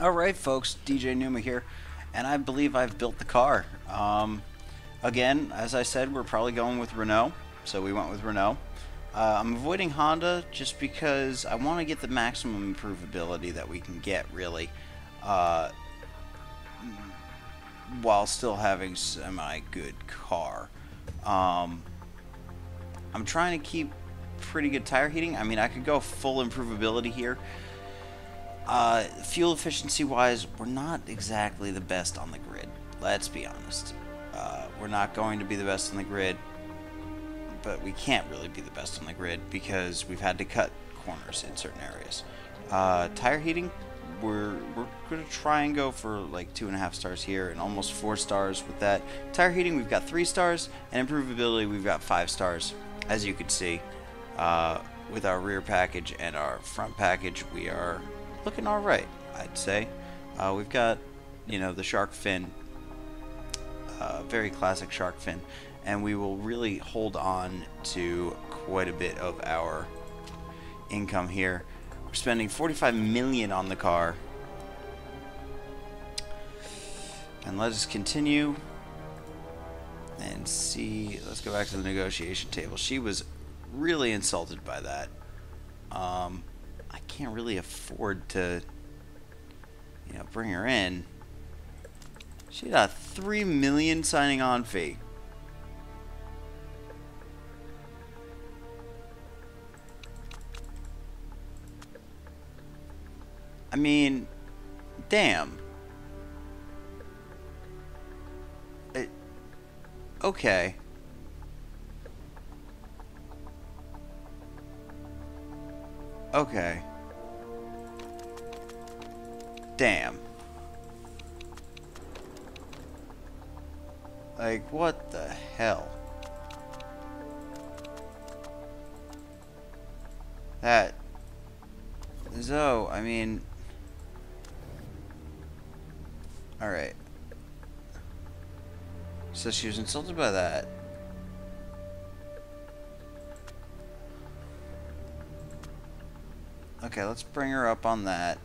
Alright folks, DJ Numa here, and I believe I've built the car. Again, as I said, we're probably going with Renault, so we went with Renault. I'm avoiding Honda just because I want to get the maximum improvability that we can get, really, while still having semi-good car. I'm trying to keep pretty good tire heating. I mean, I could go full improvability here. Fuel efficiency-wise, we're not exactly the best on the grid. Let's be honest. We're not going to be the best on the grid, but we can't really be the best on the grid because we've had to cut corners in certain areas. Tire heating, we're going to try and go for like 2.5 stars here and almost 4 stars with that. Tire heating, we've got 3 stars, and improvability, we've got 5 stars. As you can see, with our rear package and our front package, we are looking all right, I'd say. We've got, you know, the shark fin, very classic shark fin, and we will really hold on to quite a bit of our income here. We're spending $45 million on the car, and let us continue and see. Let's go back to the negotiation table. She was really insulted by that. I can't really afford to, you know, bring her in. She got a $3 million signing on fee. I mean, damn. Okay. Okay. Damn. Like, what the hell? That... So, I mean... Alright. So she was insulted by that. Okay, let's bring her up on that.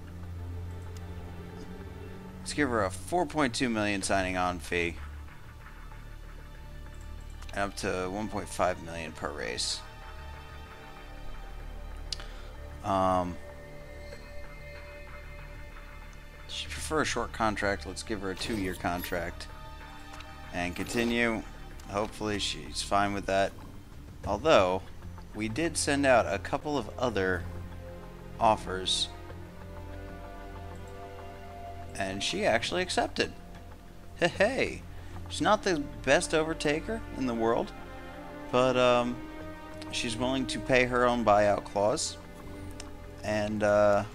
Let's give her a $4.2 million signing on fee. And up to $1.5 million per race. She prefers a short contract. Let's give her a 2-year contract. And continue. Hopefully she's fine with that. Although, we did send out a couple of other offers. And she actually accepted. Hey! She's not the best overtaker in the world, but she's willing to pay her own buyout clause. And yeah,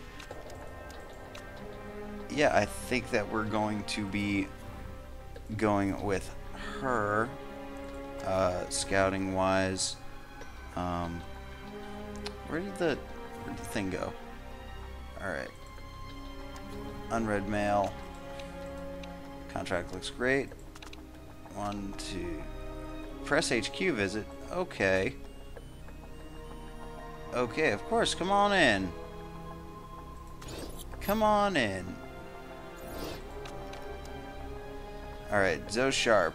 I think that we're going to be going with her, scouting wise. Where did the thing go? All right, unread mail. Contract looks great. 1, 2. Press HQ visit. Okay. Okay, of course. Come on in. Come on in. Alright, Zoe Sharp.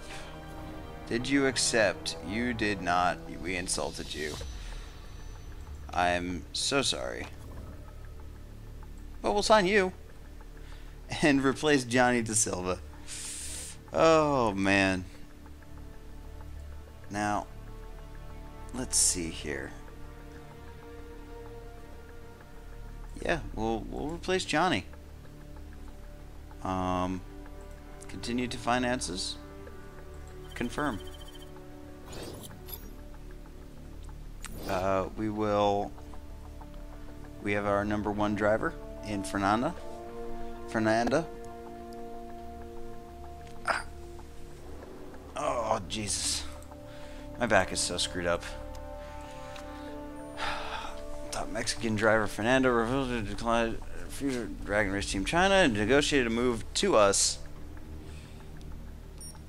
Did you accept? You did not. We insulted you. I'm so sorry. But we'll sign you. And replace Johnny De Silva. Oh, man. Now, let's see here. Yeah, we'll replace Johnny. Continue to finances. Confirm. We will... We have our #1 driver in Fernanda. Fernanda. Oh, Jesus. My back is so screwed up. Top Mexican driver Fernanda Revuelta declined future Dragon Race Team China and negotiated a move to us.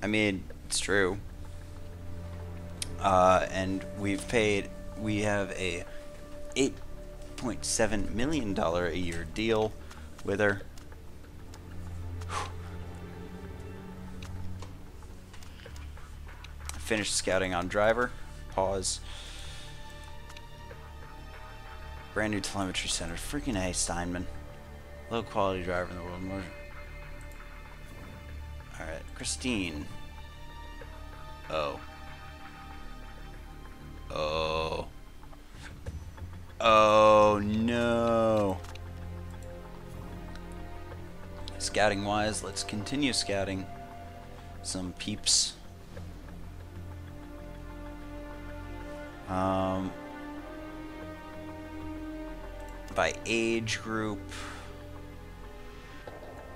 I mean, it's true. And we have a $8.7 million a year deal with her. Finish scouting on driver. Pause. Brand new telemetry center. Freaking A, Steinman. Low quality driver in the world. Alright, Christine. Oh no. Scouting wise, let's continue scouting some peeps. By age group,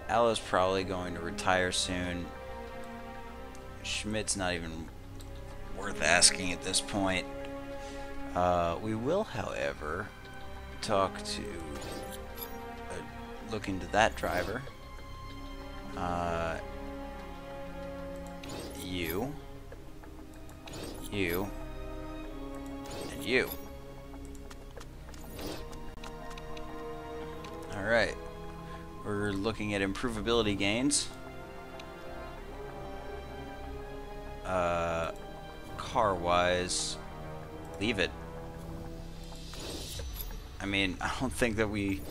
Ella's probably going to retire soon. Schmidt's not even worth asking at this point. We will, however, look into that driver. You, and you. Alright, we're looking at improvability gains. Car-wise, leave it. I mean, I don't think we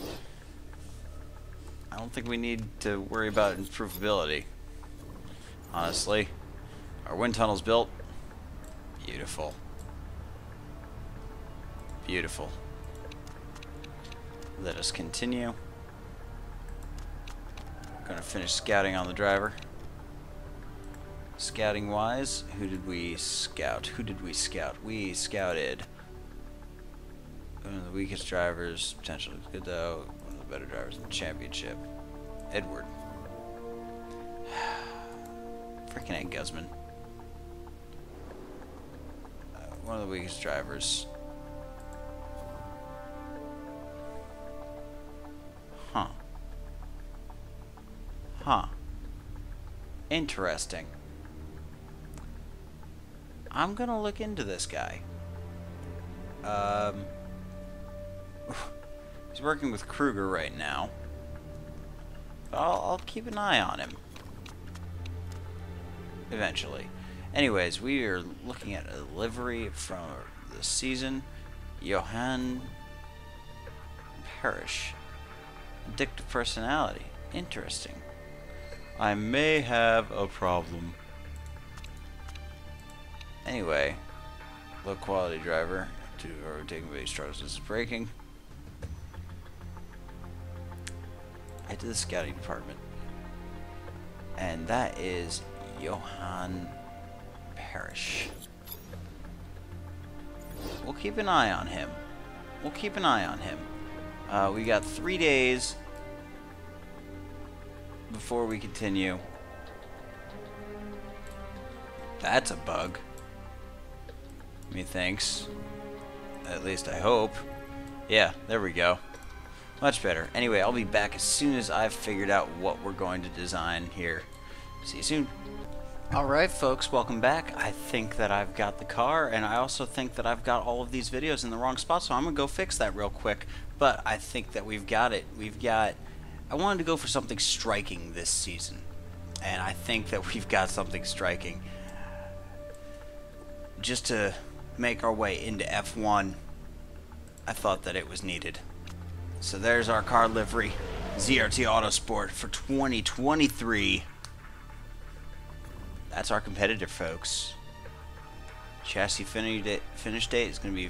need to worry about improvability. Honestly. Our wind tunnel's built. Beautiful. Beautiful. Let us continue. I'm gonna finish scouting on the driver. Scouting wise, who did we scout? We scouted one of the weakest drivers, potentially good though, one of the better drivers in the championship. Edward. Freaking Ed Guzman. One of the weakest drivers. Huh. Interesting. I'm gonna look into this guy. He's working with Kruger right now. I'll keep an eye on him. Eventually. Anyways, we are looking at a livery from the season. Johan Parrish. Addictive personality. Interesting. I may have a problem. Anyway, low quality driver to overtaking base struggles is braking. I did the scouting department, and that is Johan Parrish. We'll keep an eye on him. We got 3 days before we continue. That's a bug. Methinks. At least I hope. Yeah, there we go. Much better. Anyway, I'll be back as soon as I've figured out what we're going to design here. See you soon. Alright folks, welcome back. I think that I've got the car, and I also think that I've got all of these videos in the wrong spot, so I'm gonna go fix that real quick. But I think that we've got it. I wanted to go for something striking this season, and I think that we've got something striking. Just to make our way into F1, I thought that it was needed. So there's our car livery, ZRT Autosport for 2023. That's our competitor, folks. Chassis finish date is going to be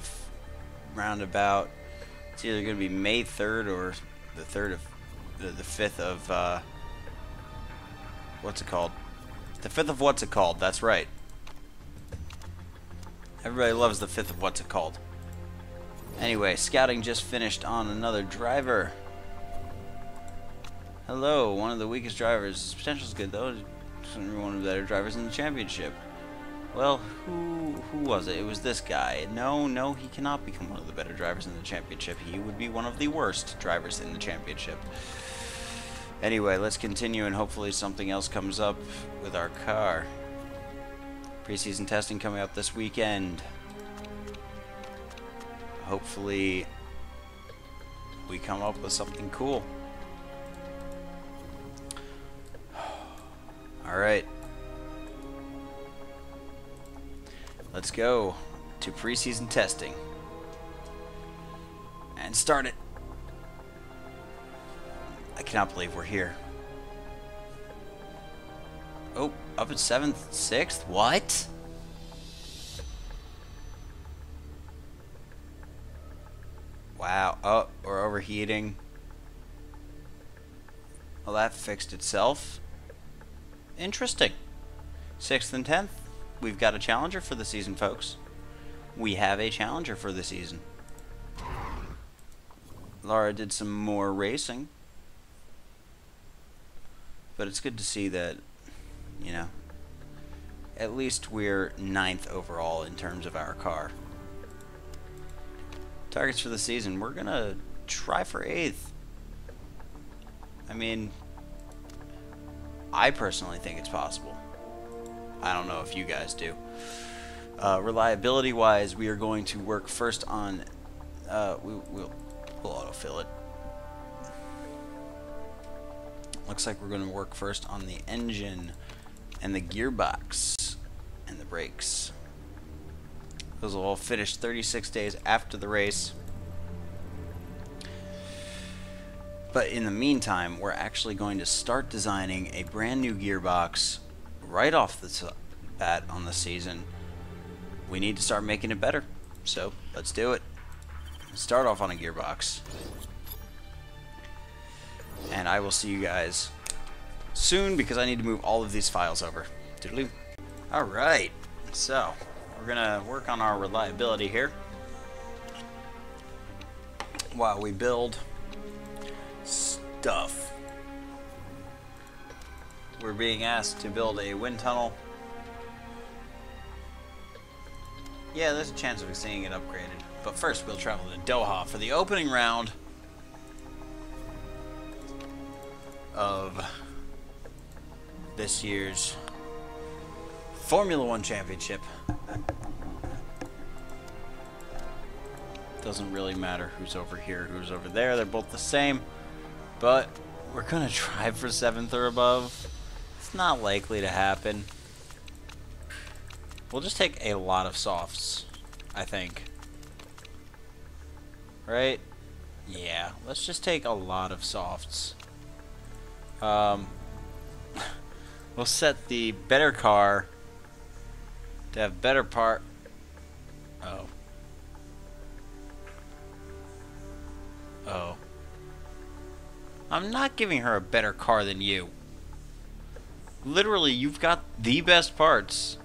round about, it's either going to be May 3rd or the 3rd of the 5th of what's it called, that's right. Everybody loves the 5th of what's it called. Anyway, scouting just finished on another driver. Hello, one of the weakest drivers. His potential's good though. One of the better drivers in the championship. Well, who was it? It was this guy. No, he cannot become one of the better drivers in the championship. He would be one of the worst drivers in the championship. Anyway, let's continue, and hopefully something else comes up with our car. Preseason testing coming up this weekend. Hopefully we come up with something cool. Alright. Let's go to preseason testing and start it. I cannot believe we're here. Oh, up at 7th, 6th? What? Wow. Oh, we're overheating. Well, that fixed itself. Interesting. 6th and 10th. We've got a challenger for the season, folks. We have a challenger for the season. Lara did some more racing. But it's good to see that, you know, at least we're 9th overall in terms of our car. Targets for the season. We're going to try for 8th. I mean, I personally think it's possible. I don't know if you guys do. Reliability-wise, we are going to work first on... we'll autofill it. Looks like we're going to work first on the engine and the gearbox and the brakes. Those will all finish 36 days after the race. But in the meantime, we're actually going to start designing a brand new gearbox right off the bat on the season. We need to start making it better, so let's do it. Start off on a gearbox. And I will see you guys soon because I need to move all of these files over. Toodaloo. Alright, so we're gonna work on our reliability here while we build stuff. We're being asked to build a wind tunnel. Yeah, there's a chance of seeing it upgraded, but first we'll travel to Doha for the opening round of this year's Formula One Championship. Doesn't really matter who's over here, who's over there, they're both the same, but we're gonna try for 7th or above. It's not likely to happen. We'll just take a lot of softs, I think. Right? Yeah, let's just take a lot of softs. We'll set the better car to have better part. Oh. Oh. I'm not giving her a better car than you. Literally, you've got the best parts.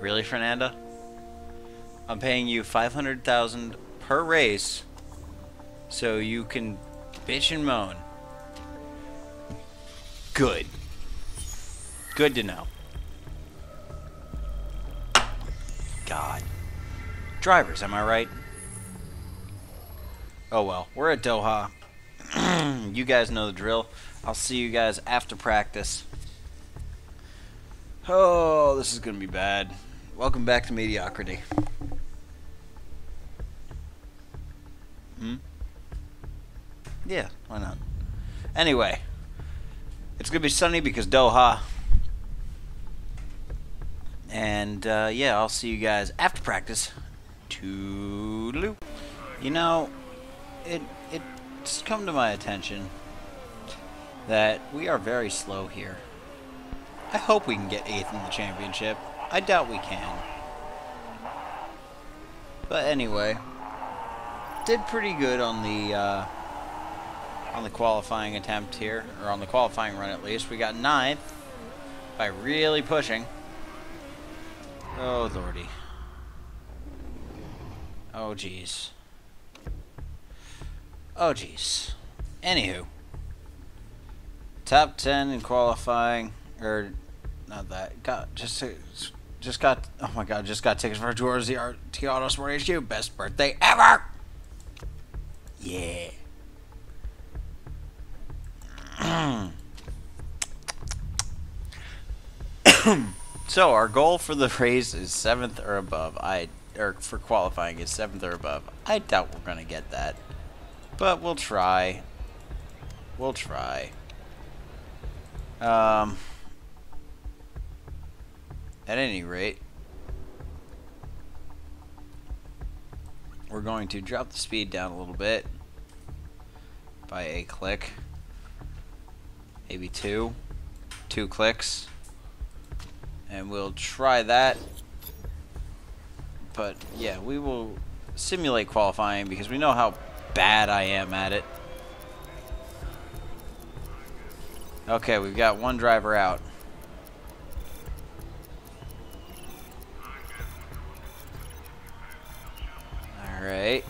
Really, Fernanda? I'm paying you $500,000 per race so you can bitch and moan. Good. Good to know. God. Drivers, am I right? Oh well, we're at Doha. You guys know the drill. I'll see you guys after practice. Oh, this is gonna be bad. Welcome back to mediocrity. Hmm? Yeah, why not? Anyway, it's gonna be sunny because Doha. And yeah, I'll see you guys after practice. Toodaloo. You know, it's come to my attention that we are very slow here. I hope we can get 8th in the championship. I doubt we can. But anyway, did pretty good on the qualifying attempt here, or on the qualifying run at least. We got 9th by really pushing. Oh, lordy. Oh, jeez. Oh, jeez. Anywho. Top 10 in qualifying. Or, not that. Just got, oh my god, just got tickets for ZRT Autosport HQ. Best birthday ever! Yeah. So, our goal for the race is 7th or above. For qualifying is 7th or above. I doubt we're gonna get that. But we'll try. We'll try. At any rate, we're going to drop the speed down a little bit by a click, maybe two clicks, and we'll try that. But yeah, we will simulate qualifying because we know how bad I am at it. Okay, we've got one driver out. Alright.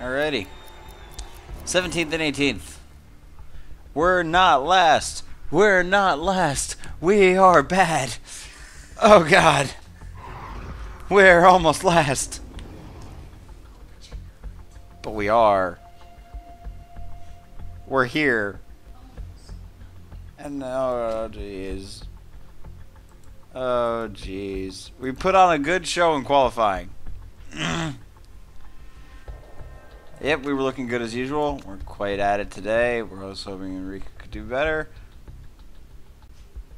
Alrighty. 17th and 18th. We're not last. We're not last. We are bad. Oh God. We're almost last. But we are. We're here. And oh jeez. Oh jeez. We put on a good show in qualifying. Yep, we were looking good as usual. We're quite at it today. We're also hoping Enrique could do better.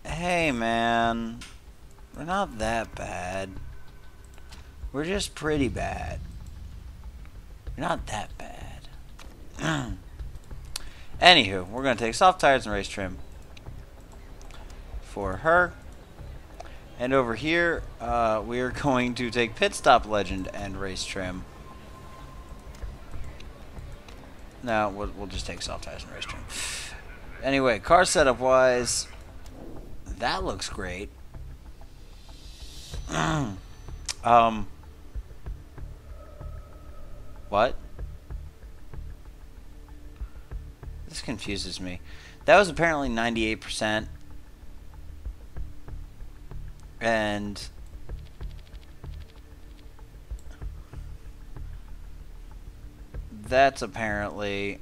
Hey, man. We're not that bad. We're just pretty bad. We're not that bad. Anywho, we're going to take soft tires and race trim for her. And over here, we are going to take Pit Stop Legend and race trim. No, we'll just take soft tires and race trim. Anyway, car setup wise, that looks great. What? This confuses me. That was apparently 98%. And that's apparently...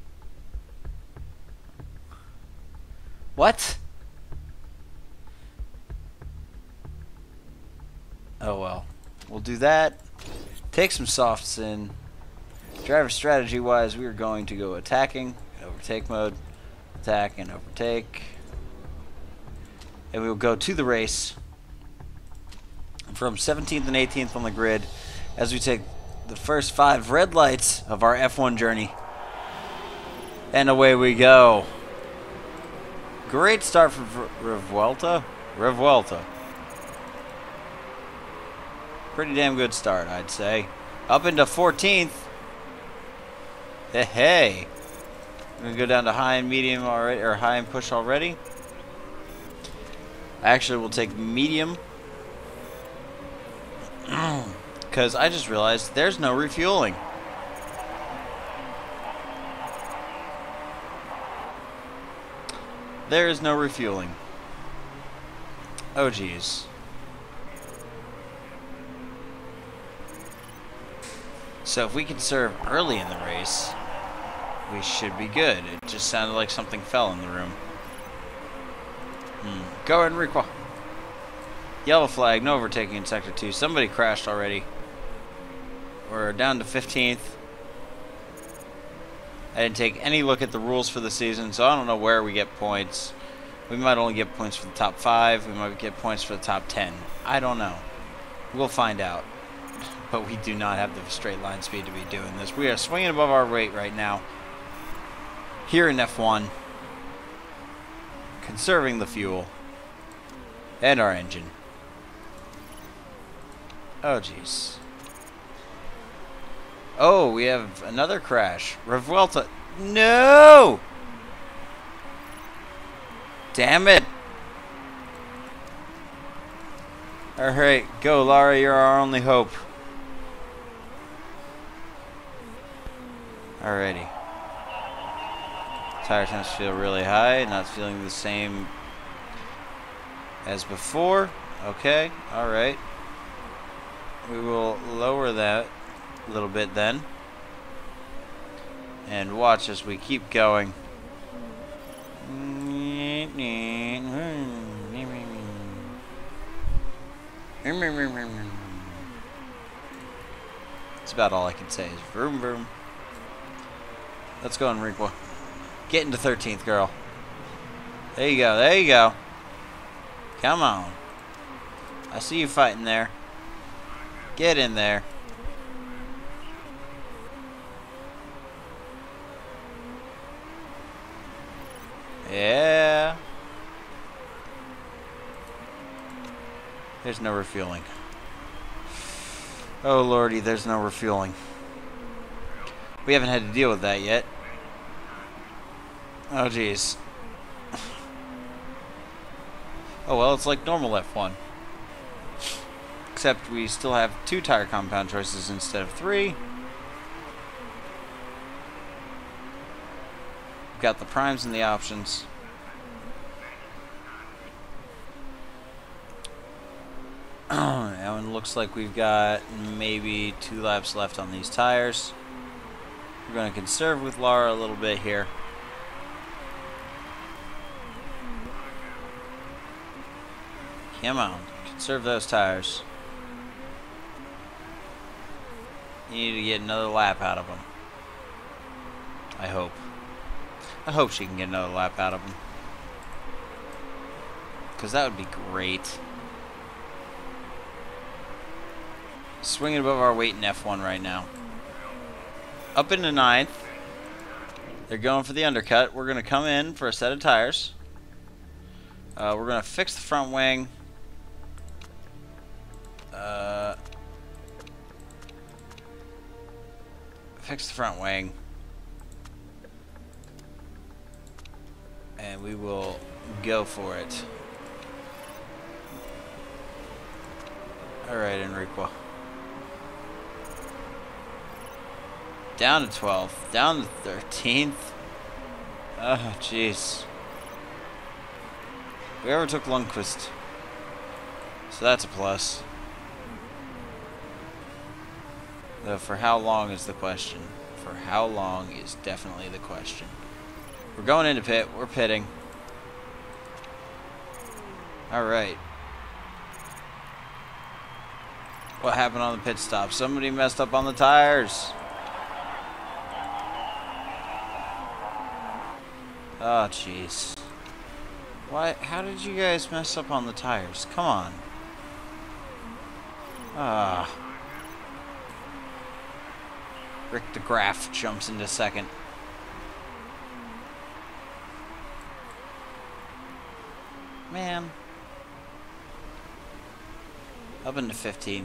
What? Oh well. We'll do that. Take some softs in. Driver strategy wise, we are going to go attacking, overtake mode, attack and overtake. And we will go to the race from 17th and 18th on the grid as we take the first 5 red lights of our F1 journey. And away we go. Great start for Revuelta. Pretty damn good start, I'd say. Up into 14th. Hey. I'm going to go down to high and medium already, or high and push already. Actually, we'll take medium. Because I just realized there's no refueling. There is no refueling. Oh jeez. So if we can serve early in the race, we should be good. It just sounded like something fell in the room. Go Enrique. Yellow flag, no overtaking in sector 2. Somebody crashed already. We're down to 15th. I didn't take any look at the rules for the season, so I don't know where we get points. We might only get points for the top 5. We might get points for the top 10. I don't know. We'll find out. But we do not have the straight line speed to be doing this. We are swinging above our weight right now. Here in F1. Conserving the fuel. And our engine. Oh, jeez. Oh, we have another crash. Revuelta. No! Damn it. Alright, go, Lara. You're our only hope. Alrighty. Tire temps feel really high. Not feeling the same as before. Okay, alright. We will lower that a little bit then. And watch as we keep going. That's about all I can say is vroom vroom. Let's go, Enrique. Get into 13th, girl. There you go. There you go. Come on. I see you fighting there. Get in there. Yeah. There's no refueling. Oh, lordy, there's no refueling. We haven't had to deal with that yet. Oh, jeez. Oh, well, it's like normal F1. Except we still have 2 tire compound choices instead of 3. We've got the primes and the options. Now it looks like we've got maybe 2 laps left on these tires. We're going to conserve with Lara a little bit here. Come on, conserve those tires. You need to get another lap out of them. I hope. I hope she can get another lap out of them. Because that would be great. Swinging above our weight in F1 right now. Up into 9th. They're going for the undercut. We're going to come in for a set of tires. We're going to fix the front wing. Fix the front wing. And we will go for it. Alright, Enrique. Down to 12th. Down to 13th. Oh, jeez. We overtook Lundqvist. So that's a plus. Though for how long is the question. For how long is definitely the question. We're going into pit. We're pitting. Alright. What happened on the pit stop? Somebody messed up on the tires. Oh, jeez. Why? How did you guys mess up on the tires? Come on. Ah. Rick DeGraf jumps into second. Man. Up into 15th.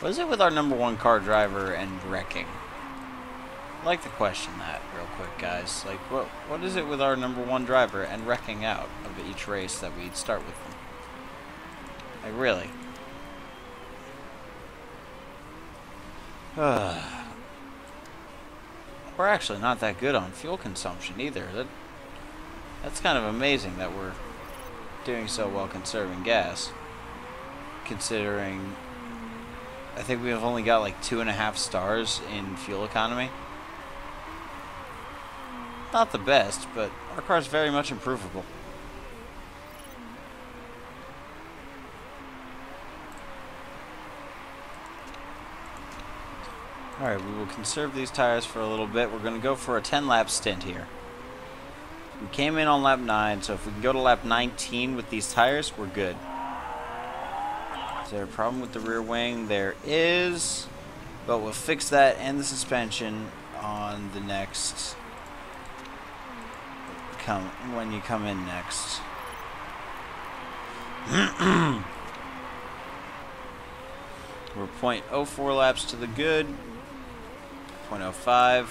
What is it with our #1 car driver and wrecking? I'd like to question that real quick, guys. Like, what is it with our #1 driver and wrecking out of each race that we'd start with them? Like, really? We're actually not that good on fuel consumption either. That's kind of amazing that we're doing so well conserving gas, considering I think we've only got like 2.5 stars in fuel economy. Not the best, but our car's very much improvable. Alright, we will conserve these tires for a little bit. We're going to go for a 10-lap stint here. We came in on lap 9, so if we can go to lap 19 with these tires, we're good. Is there a problem with the rear wing? There is. But we'll fix that and the suspension on the next... when you come in next. We're 0.04 laps to the good. 0.05.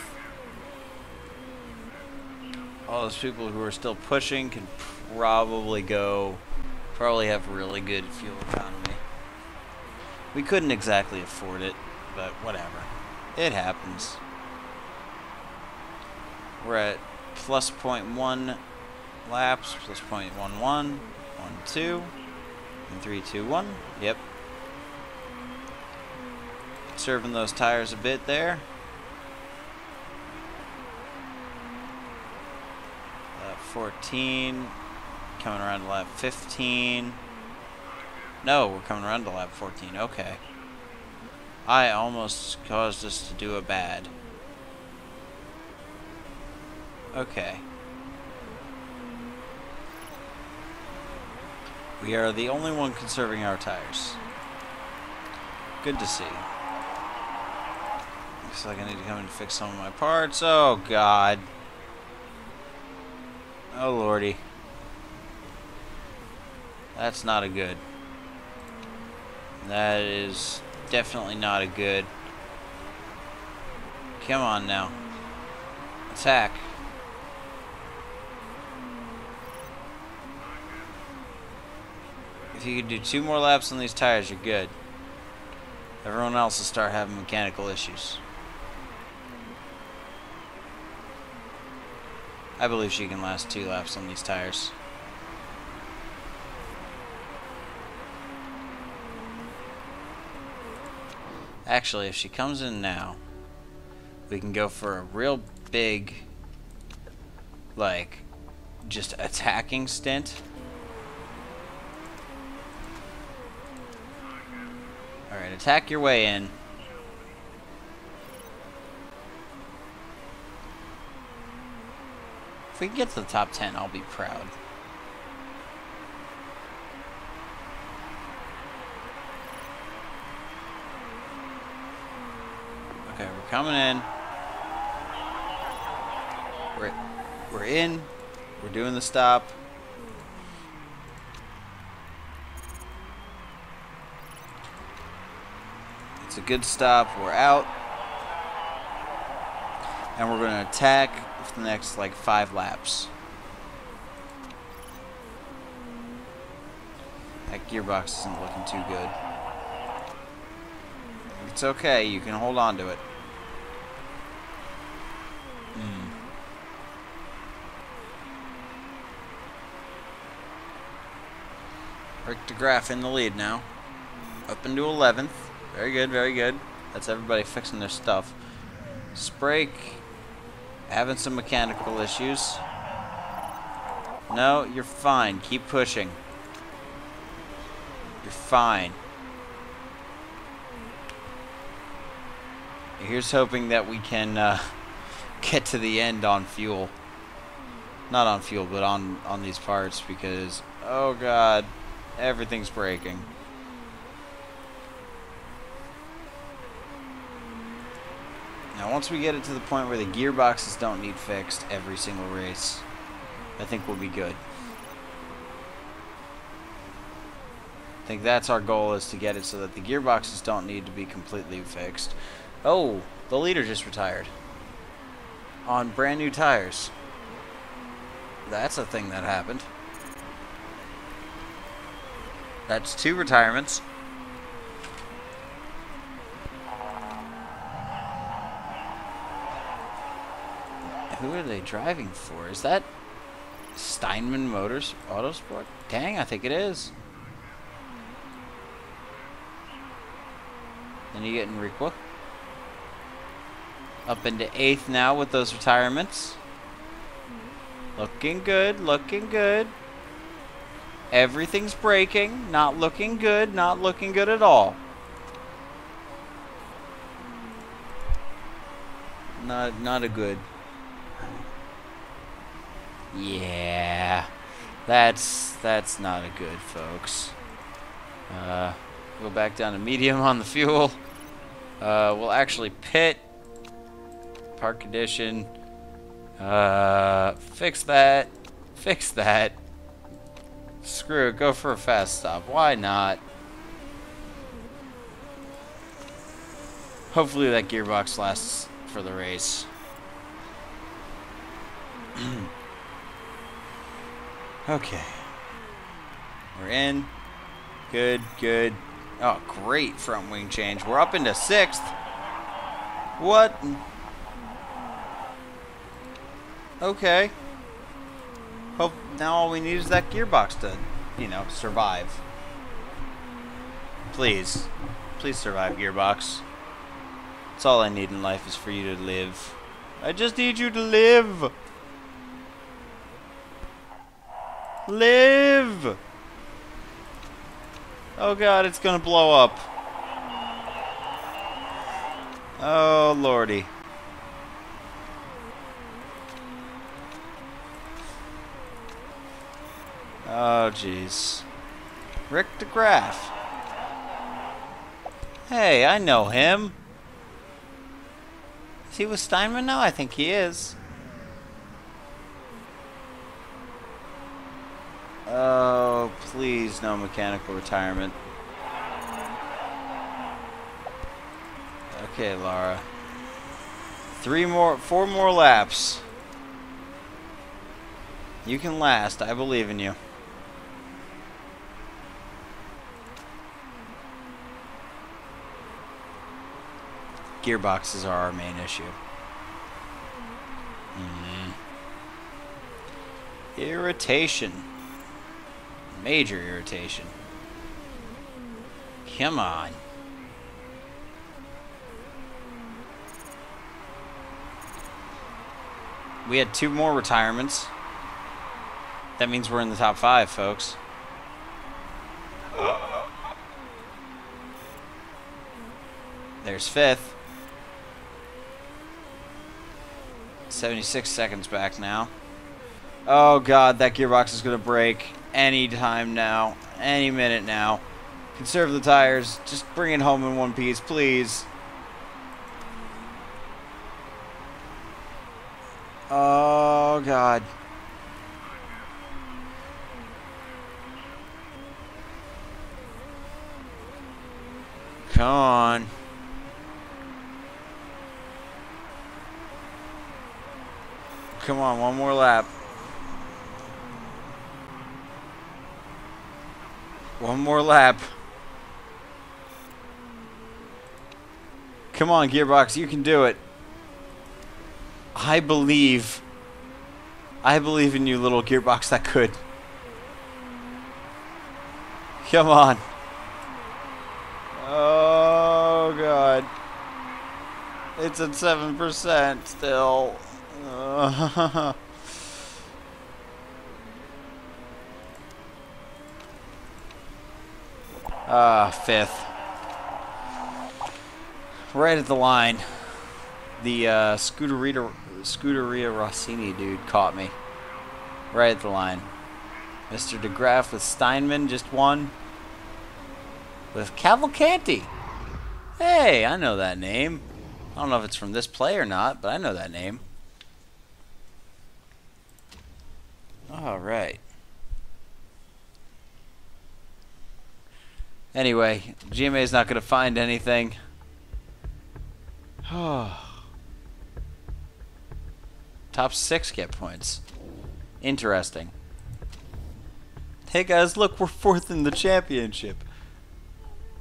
All those people who are still pushing can probably go, probably have really good fuel economy. We couldn't exactly afford it, but whatever. It happens. We're at plus 0.1 laps, plus 0.11, 1, 2, and 3, 2, 1. Yep. Serving those tires a bit there. Lap 14. Coming around to lap 15. No, we're coming around to lap 14. Okay. I almost caused us to do a bad. Okay. We are the only one conserving our tires. Good to see. Looks like I need to come and fix some of my parts. Oh, God. Oh, Lordy. That's not a good. That is definitely not a good. Come on now. Attack. If you could do 2 more laps on these tires, you're good. Everyone else will start having mechanical issues. I believe she can last 2 laps on these tires. Actually, if she comes in now, we can go for a real big, like, just attacking stint. Alright, attack your way in. If we can get to the top 10, I'll be proud. Okay, we're coming in. We're in. We're doing the stop. It's a good stop. We're out. And we're going to attack for the next, like, 5 laps. That gearbox isn't looking too good. It's okay, you can hold on to it. Rick DeGraf in the lead now. Up into 11th. Very good, very good. That's everybody fixing their stuff. Sprake. Having some mechanical issues. No, you're fine. Keep pushing. You're fine. Here's hoping that we can get to the end on fuel. Not on fuel, but on these parts, because, oh God, everything's breaking. Now once we get it to the point where the gearboxes don't need fixed every single race, I think we'll be good. I think that's our goal, is to get it so that the gearboxes don't need to be completely fixed. Oh, the leader just retired. On brand new tires. That's a thing that happened. That's 2 retirements. Who are they driving for? Is that Steinman Motors Autosport? Dang, I think it is. Then you get Enrico. Up into 8th now with those retirements. Looking good, looking good. Everything's breaking. Not looking good, not looking good at all. Not a good. Yeah. That's not a good, folks. Go back down to medium on the fuel. We'll actually pit. Park condition. Fix that. Fix that. Screw it. Go for a fast stop. Why not? Hopefully that gearbox lasts for the race. Okay. We're in. Good, good. Oh, great front wing change. We're up into 6th. What? Okay. Hope now all we need is that gearbox to, you know, survive. Please. Please survive, gearbox. That's all I need in life, is for you to live. I just need you to live. Live! Oh God, it's gonna blow up. Oh Lordy. Oh, jeez. Rick DeGraf. Hey, I know him. Is he with Steinman now? I think he is. Oh, please, no mechanical retirement. Okay, Lara. Four more laps. You can last. I believe in you. Gearboxes are our main issue. Irritation. Major irritation. Come on. We had 2 more retirements. That means we're in the top 5, folks. There's 5th. 76 seconds back now. Oh god, that gearbox is going to break any time now. Any minute now. Conserve the tires. Just bring it home in one piece, please. Oh god. Come on. Come on, one more lap. One more lap. Come on, Gearbox, you can do it. I believe. I believe in you, little Gearbox that could. Come on. Oh, God. It's at 7% still. Ah, 5th. Right at the line. The Scuderia Rossini dude caught me. Right at the line. Mr. DeGraf with Steinman just won. With Cavalcanti. Hey, I know that name. I don't know if it's from this play or not, but I know that name. Alright. Anyway, GMA's not going to find anything. Top 6 get points. Interesting. Hey guys, look, we're 4th in the championship.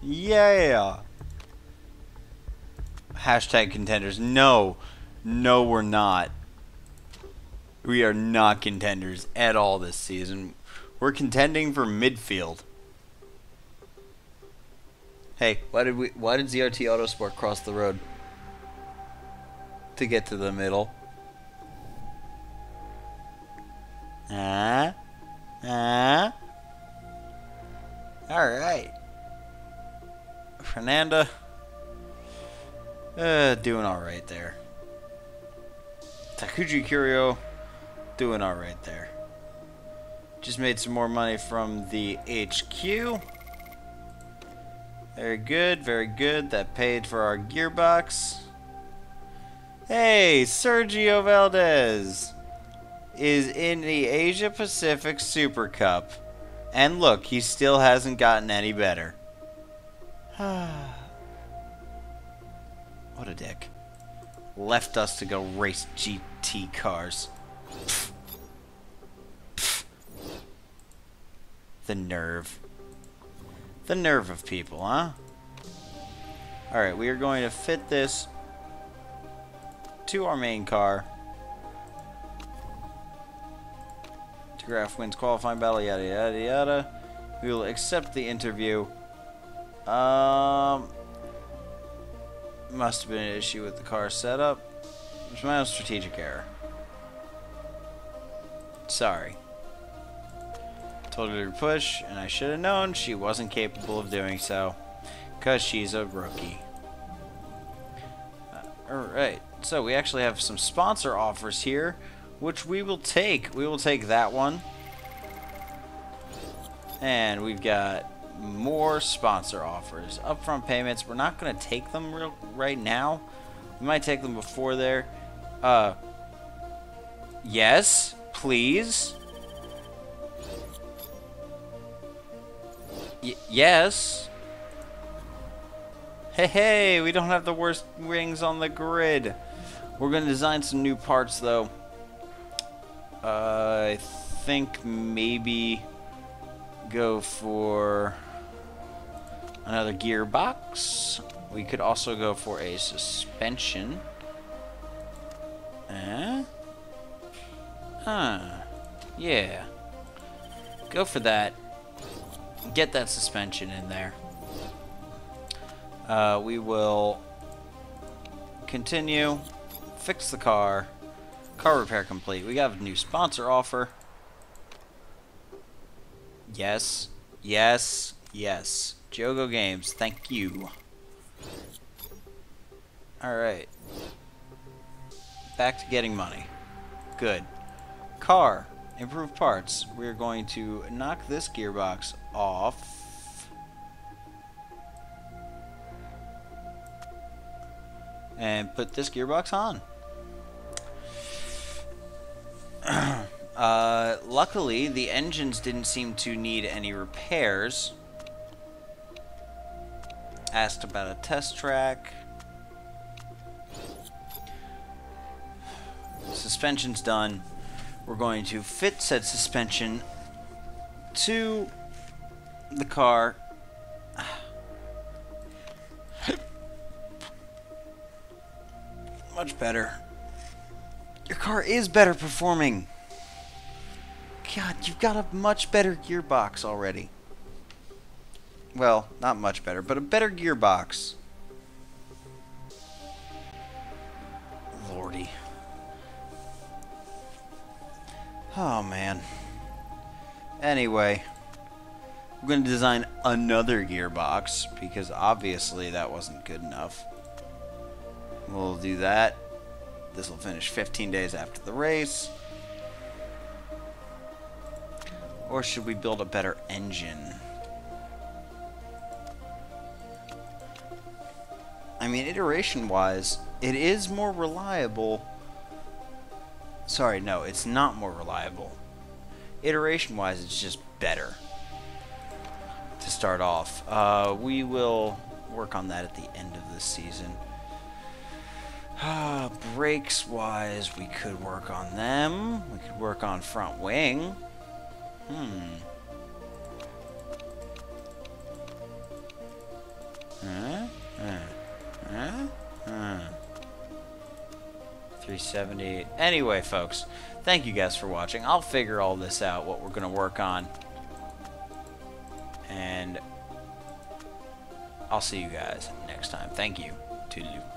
Yeah. Hashtag contenders. No. No, we're not. We are not contenders at all this season. We're contending for midfield. Hey, why did ZRT Autosport cross the road? To get to the middle. Alright. Fernanda. Doing alright there. Takuji Kurio. Doing all right there. Just made some more money from the HQ. Very good, very good. That paid for our gearbox. Hey, Sergio Valdez is in the Asia Pacific Super Cup. And look, he still hasn't gotten any better. What a dick. Left us to go race GT cars. The nerve. The nerve of people, huh? Alright, we are going to fit this to our main car. DeGraf wins qualifying battle, yada yada yada. We will accept the interview. Must have been an issue with the car setup. It was my own strategic error. Sorry. Told her to push, and I should have known she wasn't capable of doing so, because she's a rookie. Alright, so we actually have some sponsor offers here, which we will take. We will take that one. And we've got more sponsor offers. Upfront payments, we're not going to take them right now. We might take them before there. Yes, please. Yes. Hey, hey, we don't have the worst rings on the grid. We're going to design some new parts, though. I think maybe go for another gearbox. We could also go for a suspension. Yeah. Go for that. Get that suspension in there. We will continue. Fix the car. Car repair complete. We got a new sponsor offer. Yes. Yes. Yes. Jogo Games. Thank you. Alright. Back to getting money. Good. Car. Improved parts. We're going to knock this gearbox off. And put this gearbox on. Luckily, the engines didn't seem to need any repairs. Asked about a test track. Suspension's done. We're going to fit said suspension to the car. Much better. Your car is better performing. God, you've got a much better gearbox already. Well, not much better, but a better gearbox. Lordy. Oh, man. Anyway, we're going to design another gearbox, because obviously that wasn't good enough. We'll do that. This will finish 15 days after the race. Or should we build a better engine? I mean, iteration-wise, it is more reliable. Sorry, no, it's not more reliable. Iteration-wise, it's just better to start off. We will work on that at the end of this season. Brakes-wise, we could work on them. We could work on front wing. Hmm. 370. Anyway, folks, thank you guys for watching. I'll figure all this out, what we're going to work on. And I'll see you guys next time. Thank you. Toodaloo.